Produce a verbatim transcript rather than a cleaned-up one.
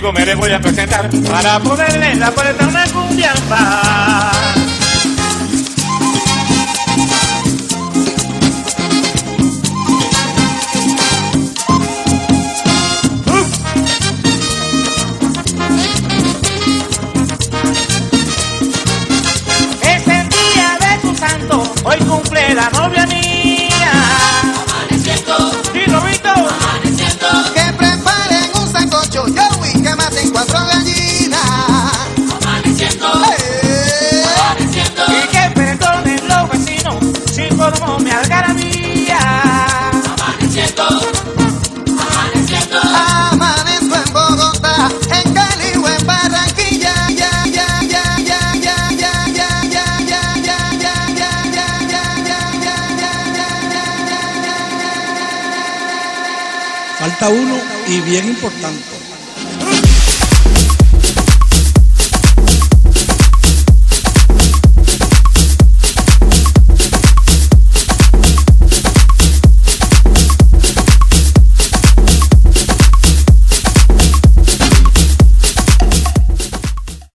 conmigo me le voy a presentar para poderle interpretar una cumbiamba. Uh. Es el día de tu santo, hoy cumple la novia mía. Amaneciendo, sí, Robito, amaneciendo. Que preparen un sancocho, Joey, que maten cuatro gallinas. Amaneciendo, eh. amaneciendo. Y que perdonen los vecinos si formó mi algarabía. Amaneciendo, amaneciendo. Amanezco en Bogotá, en Cali o en Barranquilla. Ya, ya, ya, ya, ya, ya, ya, ya, ya, ya, ya, ya, ya, ya, ya, ya. Falta uno y bien importante.